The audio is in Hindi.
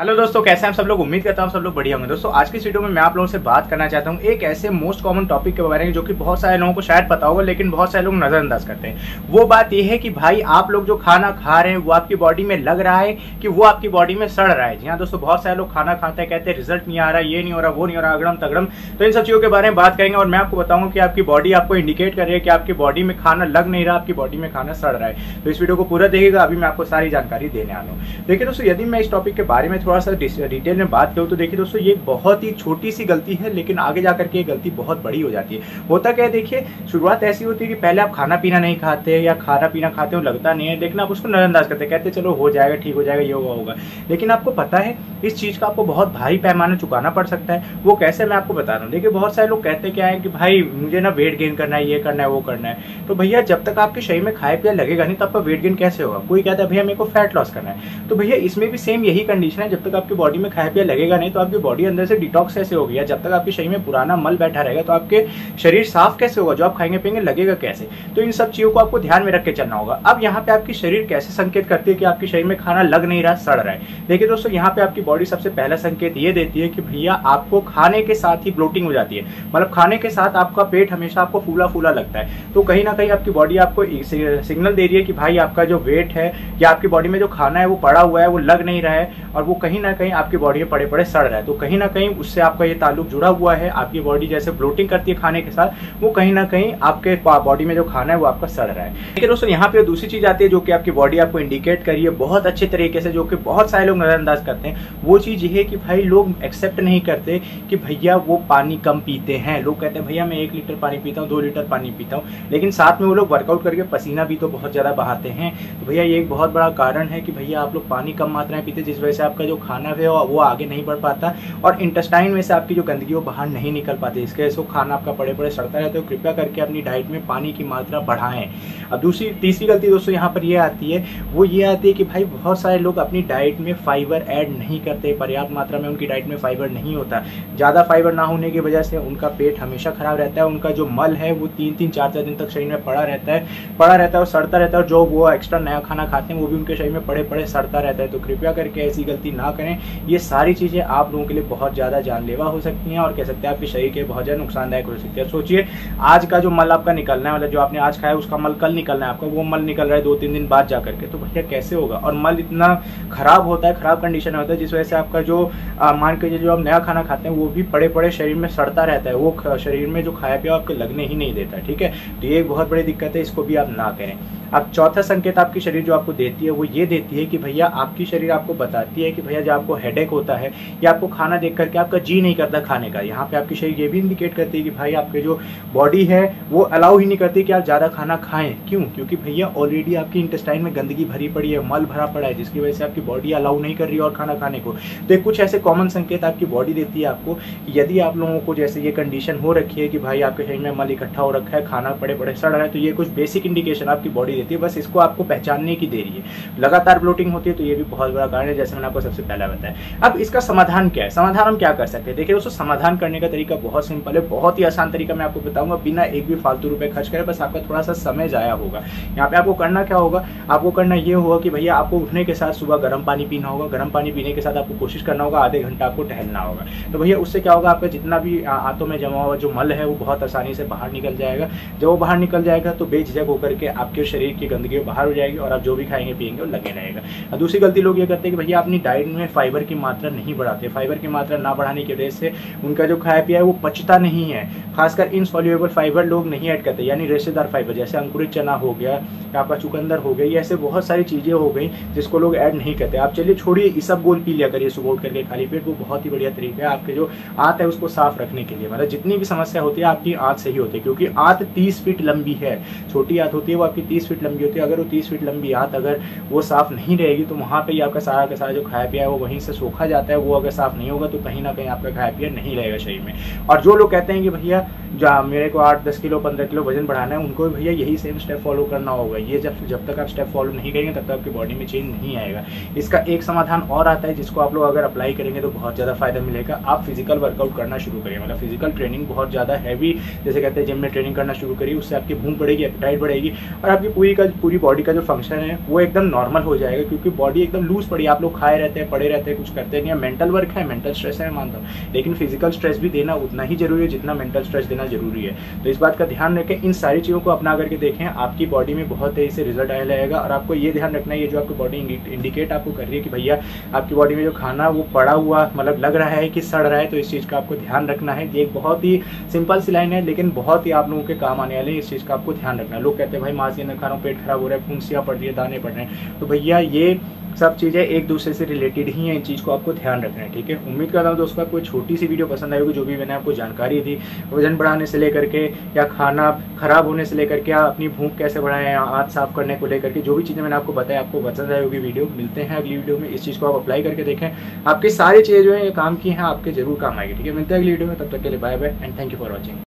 हेलो दोस्तों, कैसे हैं आप सब लोग। उम्मीद करता हूँ सब लोग बढ़िया होंगे। दोस्तों आज की वीडियो में मैं आप लोगों से बात करना चाहता हूँ एक ऐसे मोस्ट कॉमन टॉपिक के बारे में जो कि बहुत सारे लोगों को शायद पता होगा लेकिन बहुत सारे लोग नज़रअंदाज करते हैं। वो बात यह है कि भाई आप लोग जो खाना खा रहे हैं वो आपकी बॉडी में लग रहा है कि वो आपकी बॉडी में सड़ रहा है। जी हाँ दोस्तों, बहुत सारे लोग खाना खाते हैं, कहते हैं रिजल्ट नहीं आ रहा, ये नहीं हो रहा, वो नहीं हो रहा, अगड़म तगड़म। तो इन सब चीज़ों के बारे में बात करेंगे और मैं आपको बताऊँगा कि आपकी बॉडी आपको इंडिकेट कर रही है कि आपकी बॉडी में खाना लग नहीं रहा, आपकी बॉडी में खाना सड़ रहा है। तो इस वीडियो को पूरा देखिएगा, अभी मैं आपको सारी जानकारी देने आ रहा हूँ। देखिए दोस्तों, यदि मैं इस टॉपिक के बारे में थोड़ा सा डिटेल में बात करूँ तो देखिए दोस्तों, ये बहुत ही छोटी सी गलती है लेकिन आगे जाकर के ये गलती बहुत बड़ी हो जाती है। होता क्या है, देखिए शुरुआत ऐसी होती है कि पहले आप खाना पीना नहीं खाते या खाना पीना खाते हो, लगता नहीं है लेकिन आप उसको नजरअंदाज करते, कहते चलो हो जाएगा, ठीक हो जाएगा, ये होगा। लेकिन आपको पता है इस चीज़ का आपको बहुत भारी पैमाना चुकाना पड़ सकता है। वो कैसे, मैं आपको बता रहा हूँ। देखिए बहुत सारे लोग कहते क्या है कि भाई मुझे ना वेट गेन करना है, ये करना है, वो करना है। तो भैया जब तक आपके शरीर में खाए पिया लगेगा नहीं तो आपका वेट गेन कैसे होगा। कोई कहता है भैया मेरे को फैट लॉस करना है, तो भैया इसमें भी सेम यही कंडीशन है। जब तक आपकी बॉडी में खाया पिया लगेगा नहीं तो आपकी बॉडी अंदर से डिटॉक्स ऐसे होगी, जब तक आपके शरीर में पुराना मल बैठा रहेगा तो आपके शरीर साफ कैसे होगा, जो आप खाएंगे पिएंगे लगेगा कैसे। तो इन सब चीज़ों को आपको ध्यान में रख के चलना होगा। अब यहाँ पे आपकी शरीर कैसे संकेत करती है कि आपके शरीर में खाना लग नहीं रहा, सड़ रहा है। देखिए दोस्तों, यहाँ पे आपकी बॉडी सबसे पहला संकेत ये देती है कि भैया आपको खाने के साथ ही ब्लोटिंग हो जाती है, मतलब खाने के साथ आपका पेट हमेशा आपको फूला फूला लगता है। तो कहीं ना कहीं आपकी बॉडी आपको सिग्नल दे रही है कि भाई आपका जो वेट है या आपकी बॉडी में जो खाना है वो पड़ा हुआ है, वो लग नहीं रहा है और वो कहीं ना कहीं आपकी बॉडी में पड़े पड़े सड़ रहा है। तो कहीं ना कहीं उससे आपका ये ताल्लुक जुड़ा हुआ है। आपकी बॉडी जैसे ब्लोटिंग करती है खाने के साथ, वो कहीं ना कहीं आपके बॉडी में जो खाना है वो आपका सड़ रहा है। लेकिन दोस्तों यहाँ पे दूसरी चीज आती है जो कि आपकी बॉडी आपको इंडिकेट करी है बहुत अच्छे तरीके से, जो कि बहुत सारे लोग नजरअंदाज करते हैं। वो चीज़ ये है कि भाई लोग एक्सेप्ट नहीं करते कि भैया वो पानी कम पीते हैं। लोग कहते हैं भैया मैं 1 लीटर पानी पीता हूँ, 2 लीटर पानी पीता हूँ, लेकिन साथ में वो लोग वर्कआउट करके पसीना भी तो बहुत ज़्यादा बहाते हैं। तो भैया ये एक बहुत बड़ा कारण है कि भैया आप लोग पानी कम मात्रा में पीते, जिस वजह से आपका जो खाना है वो आगे नहीं बढ़ पाता और इंटेस्टाइन में से आपकी जो गंदगी वो बाहर नहीं निकल पाती, इसके वजह से खाना आपका बड़े बड़े सड़ता रहता है। तो कृपया करके अपनी डाइट में पानी की मात्रा बढ़ाएं। अब दूसरी तीसरी गलती दोस्तों यहाँ पर ये आती है, वो ये आती है कि भाई बहुत सारे लोग अपनी डाइट में फाइबर ऐड नहीं करते, पर्याप्त मात्रा में उनकी डाइट में फाइबर नहीं होता। ज़्यादा फाइबर ना होने की वजह से उनका पेट हमेशा खराब रहता है, उनका जो मल है वो 3-3, 4-4 दिन तक शरीर में पड़ा रहता है और सड़ता रहता है। और जो वो एक्स्ट्रा नया खाना खाते हैं वो भी उनके शरीर में पड़े पड़े सड़ता रहता है। तो कृपया करके ऐसी गलती ना करें। ये सारी चीज़ें आप लोगों के लिए बहुत ज़्यादा जानलेवा हो सकती हैं और कह सकते हैं आपके शरीर के बहुत ज़्यादा नुकसानदायक हो सकती है। सोचिए आज का जो मल आपका निकलना है, मतलब जो आपने आज खाया उसका मल कल निकलना है, आपका वो मल निकल रहा है 2-3 दिन बाद जा करके, तो भैया कैसे होगा। और मल इतना ख़राब होता है, ख़राब कंडीशन होता है, जिस वजह से आपका जो मान के जो आप नया खाना खाते हैं वो भी पड़े पड़े शरीर में सड़ता रहता है, वो शरीर में जो खाया पिया आपके लगने ही नहीं देता। ठीक है, तो ये एक बहुत बड़ी दिक्कत है, इसको भी आप ना करें। अब चौथा संकेत आपकी शरीर जो आपको देती है वो ये देती है कि भैया आपकी शरीर आपको बताती है कि भैया जब आपको हेडेक होता है या आपको खाना देख करके आपका जी नहीं करता खाने का, यहाँ पे आपकी शरीर ये भी इंडिकेट करती है कि भाई आपके जो बॉडी है वो अलाउ ही नहीं करती कि आप ज़्यादा खाना खाएं। क्यों? क्योंकि भैया ऑलरेडी आपकी इंटेस्टाइन में गंदगी भरी पड़ी है, मल भरा पड़ा है, जिसकी वजह से आपकी बॉडी अलाउ नहीं कर रही है और खाना खाने को। तो कुछ ऐसे कॉमन संकेत आपकी बॉडी देती है आपको। यदि आप लोगों को जैसे ये कंडीशन हो रखी है कि भाई आपके शरीर में मल इकट्ठा हो रखा है, खाना पड़े पड़े सड़ रहा है, तो ये कुछ बेसिक इंडिकेशन आपकी बॉडी देती है, बस इसको आपको पहचानने की देरी है। लगातार ब्लोटिंग होती है तो ये भी बहुत बड़ा कारण है, जैसे मैंने आपको सबसे पहला बताया। अब इसका समाधान क्या है, समाधान हम क्या कर सकते हैं। देखिए दोस्तों, समाधान करने का तरीका बहुत सिंपल है, बहुत ही आसान तरीका मैं आपको बताऊंगा, बिना एक भी फालतू रुपए खर्च करे। बस आपका थोड़ा सा समय जाया होगा। यहाँ पे आपको करना क्या होगा, आपको करना ये होगा कि भैया आपको उठने के साथ सुबह गर्म पानी पीना होगा। गर्म पानी पीने के साथ आपको कोशिश करना होगा आधे घंटा आपको टहलना होगा। तो भैया उससे क्या होगा, आपका जितना भी हाथों में जमा हुआ जो मल है वो बहुत आसानी से बाहर निकल जाएगा। जब वो बाहर निकल जाएगा तो बेझिझक होकर के आपके शरीर की गंदगी बाहर हो जाएगी और आप जो भी खाएंगे पिएंगे वो लगे रहेगा। दूसरी गलती लोग ये करते हैं कि भैया अपनी डाइट में फाइबर की मात्रा नहीं बढ़ाते। फाइबर की मात्रा ना बढ़ाने की वजह से उनका जो खाया पिया है वो पचता नहीं है। खासकर इनसॉल्युबल फाइबर लोग नहीं ऐड करते, यानी रेशेदार फाइबर, जैसे अंकुरित चना हो गया, आपका चुकंदर हो गया, ऐसे बहुत सारी चीज़ें हो गई जिसको लोग ऐड नहीं करते। आप चलिए छोड़िए, इसबगोल पी लिया करिए सुबह उठ करके खाली पेट, वो बहुत ही बढ़िया तरीका है आपके जो आंत है उसको साफ रखने के लिए। मतलब जितनी भी समस्या होती है आपकी आंत से ही होती है, क्योंकि आंत 30 फीट लंबी है। छोटी आंत होती है वो आपकी 30 फीट लंबी होती है। अगर वो 30 फीट लंबी आंत अगर वो साफ नहीं रहेगी तो वहाँ पर ही आपका सारा का सारा जो खाया पिया है वो वहीं से सोखा जाता है। वो अगर साफ नहीं होगा तो कहीं ना कहीं आपका खाया पिया नहीं रहेगा शरीर में। और जो लोग कहते हैं कि भैया जो मेरे को 8-10 किलो 15 किलो वजन बढ़ाना है, उनको भैया यही सेम स्टेप फॉलो करना होगा। ये जब तक आप स्टेप फॉलो नहीं करेंगे तब तक आपकी बॉडी में चेंज नहीं आएगा। इसका एक समाधान और आता है जिसको इसको आप लोग अगर अप्लाई करेंगे तो बहुत ज़्यादा फायदा मिलेगा। आप फिजिकल वर्कआउट करना शुरू करिए, मतलब फिजिकल ट्रेनिंग बहुत ज़्यादा हैवी जैसे कहते हैं जिम में ट्रेनिंग करना शुरू करिए। उससे आपकी भूख बढ़ेगी, एपेटाइट बढ़ेगी और आपकी पूरी बॉडी का जो फंक्शन है वो एकदम नॉर्मल हो जाएगा, क्योंकि बॉडी एकदम लूज पड़ी। आप लोग खाए रहते हैं, पड़े रहते हैं, कुछ करते नहीं है। मेंटल वर्क है, मेंटल स्ट्रेस है, मानता हूँ, लेकिन फिजिकल स्ट्रेस भी देना उतना ही जरूरी है जितना मेंटल स्ट्रेस देना जरूरी है। तो इस बात का ध्यान रखें, इन सारी चीज़ों को अपना करके देखें, आपकी बॉडी में बहुत तेज़ी से रिजल्ट आने लगेगा। और आपको ये ध्यान रखना है, ये जो आपकी बॉडी इंडिकेट आपको कर रही है कि भैया आपकी बॉडी में जो खाना वो पड़ा हुआ मतलब लग रहा है कि सड़ रहा है, तो इस चीज़ का आपको ध्यान रखना है। ये एक बहुत ही सिंपल सी लाइन है, लेकिन बहुत ही आप लोगों के काम आने वाले हैं। इस चीज़ का आपको ध्यान रखना है। लोग कहते हैं भाई मांस के अंदर खा रहा हूँ, पेट खराब हो रहा है, फुंसियाँ पड़ रही है, दाने पड़ रहे हैं, तो भैया ये सब चीज़ें एक दूसरे से रिलेटेड ही हैं। इन चीज़ को आपको ध्यान रखना है, ठीक है। उम्मीद करता हूँ दोस्तों आपको छोटी सी वीडियो पसंद आई होगी। जो भी मैंने आपको जानकारी दी, वजन बढ़ाने से लेकर के या खाना खराब होने से लेकर के या अपनी भूख कैसे बढ़ाएं या हाथ साफ करने को लेकर के, जो भी चीज़ें मैंने आपको बताया आपको पसंद आई होगी वीडियो। मिलते हैं अगली वीडियो में। इस चीज़ को आप अप्लाई करके देखें, आपकी सारी चीज़ें जो है ये काम की हैं, आपके जरूर काम आएगी, ठीक है। मिलते हैं अगली वीडियो में, तब तक के लिए bye bye and thank you for watching.